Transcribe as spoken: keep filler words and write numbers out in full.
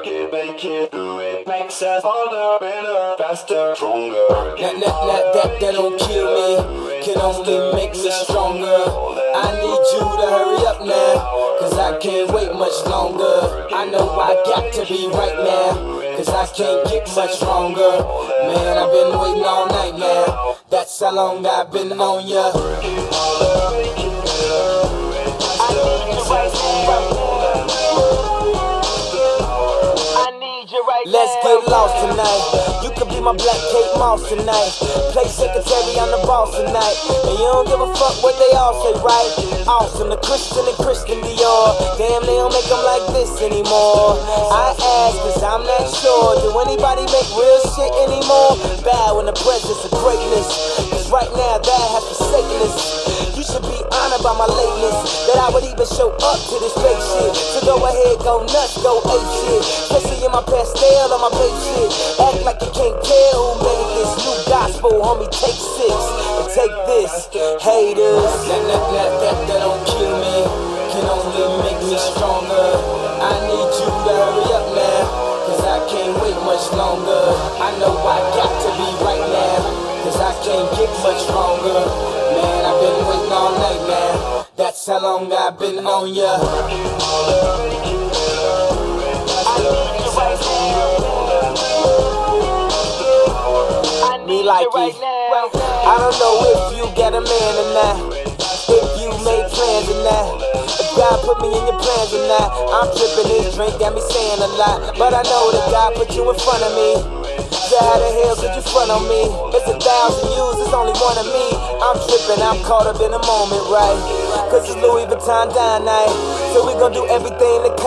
Work it, make it, do it. Makes us harder, better, faster, stronger. Nah, nah, nah, that, that don't kill me. Can only make us stronger. I need you to hurry up now, cause I can't wait much longer. I know I got to be right now, cause I can't get much stronger. Man, I've been waiting all night now. That's how long I've been on ya. I need you right now. I need you right now. Let's get lost tonight. You could be my black Kate Moss tonight. Play secretary, I'm the boss tonight. And you don't give a fuck what they all say, right? Awesome, the Christian and Christian Dior. Damn, they don't make them like this anymore. I ask, cause I'm not sure. Do anybody make real shit anymore? Bow in the presence of greatness, cause right now that has forsaken us. You should be honored by my lateness, that I would even show up to this fake shit. So go ahead, go nuts, go ape shit. Especially in my pastel on my fake shit. Act like you can't tell who made this new gospel. Homie, take six and take this. Haters, that, that, that, that, that don't kill me, can only make me stronger. I need you to hurry up now, cause I can't wait much longer. I know I got to be right now, cause I can't get much stronger. Man, I've been waiting all night now, that's how long I've been on ya. I need you right now. I need you right now. I don't know if you got a man or not, made plans or not, if God put me in your plans or not. I'm tripping, this drink got me saying a lot, but I know that God put you in front of me. So how the hell could you front on me? It's a thousand yous, it's only one of me. I'm tripping, I'm caught up in the moment, right? Cause it's Louis Vuitton dine night, so we gon' do everything to come.